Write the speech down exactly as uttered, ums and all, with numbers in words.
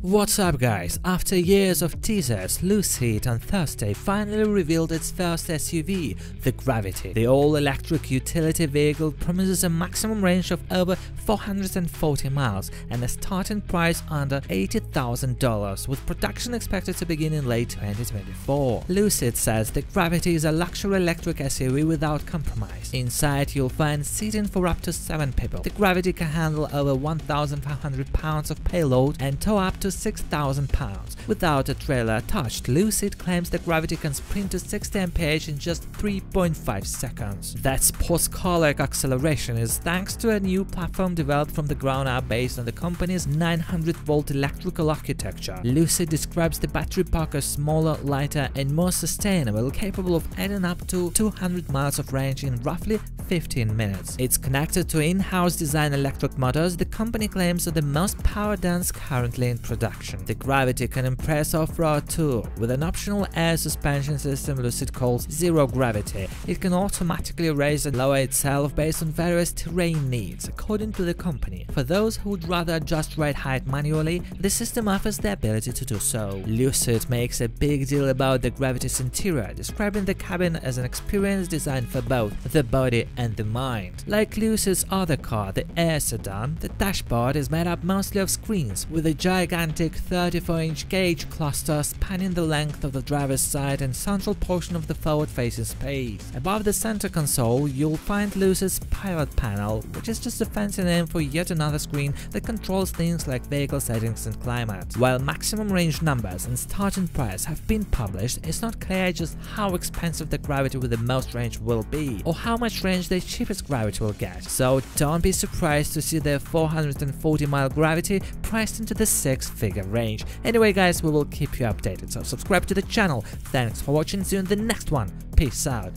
What's up guys, after years of teasers, Lucid on Thursday finally revealed its first S U V, the Gravity. The all-electric utility vehicle promises a maximum range of over four hundred forty miles and a starting price under eighty thousand dollars, with production expected to begin in late twenty twenty-four. Lucid says the Gravity is a luxury electric S U V without compromise. Inside you'll find seating for up to seven people. The Gravity can handle over one thousand five hundred pounds of payload and tow up to six thousand pounds. Without a trailer attached, Lucid claims the Gravity can sprint to sixty miles per hour in just three point five seconds. That sports car-like acceleration is thanks to a new platform developed from the ground up based on the company's nine hundred volt electrical architecture. Lucid describes the battery pack as smaller, lighter and more sustainable, capable of adding up to two hundred miles of range in roughly fifteen minutes. It's connected to in-house designed electric motors the company claims are the most power-dense currently in production. The Gravity can impress off-road too. With an optional air suspension system Lucid calls Zero Gravity, it can automatically raise and lower itself based on various terrain needs, according to the company. For those who'd rather adjust ride height manually, the system offers the ability to do so. Lucid makes a big deal about the Gravity's interior, describing the cabin as an experience designed for both the body and the mind. Like Lucid's other car, the Air Sedan, the dashboard is made up mostly of screens, with a gigantic thirty-four inch gauge cluster spanning the length of the driver's side and central portion of the forward-facing space. Above the center console, you'll find Lucid's Pilot Panel, which is just a fancy name for yet another screen that controls things like vehicle settings and climate. While maximum range numbers and starting price have been published, it's not clear just how expensive the Gravity with the most range will be, or how much range the cheapest Gravity will get, so don't be surprised to see the four hundred forty mile Gravity priced into the six figure range. Anyway guys, we will keep you updated, so subscribe to the channel. Thanks for watching, see you in the next one, peace out.